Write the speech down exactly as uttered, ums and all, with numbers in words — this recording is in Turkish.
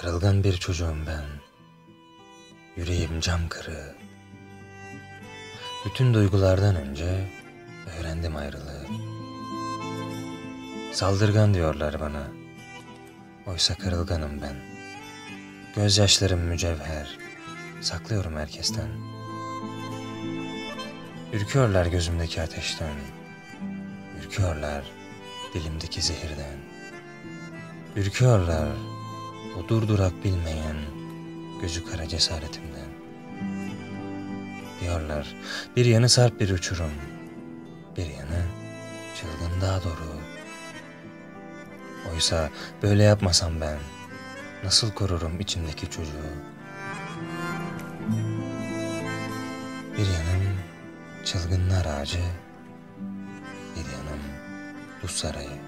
Kırılgan bir çocuğum ben. Yüreğim cam kırığı. Bütün duygulardan önce öğrendim ayrılığı. Saldırgan diyorlar bana. Oysa kırılganım ben. Gözyaşlarım mücevher. Saklıyorum herkesten. Ürküyorlar gözümdeki ateşten. Ürküyorlar dilimdeki zehirden. Ürküyorlar o durdurak bilmeyen gözü kara cesaretimden. Diyorlar bir yanı sarp bir uçurum, bir yanı çılgın daha doğru. Oysa böyle yapmasam ben nasıl korurum içimdeki çocuğu? Bir yanım çılgınlar ağacı, bir yanım buz sarayı.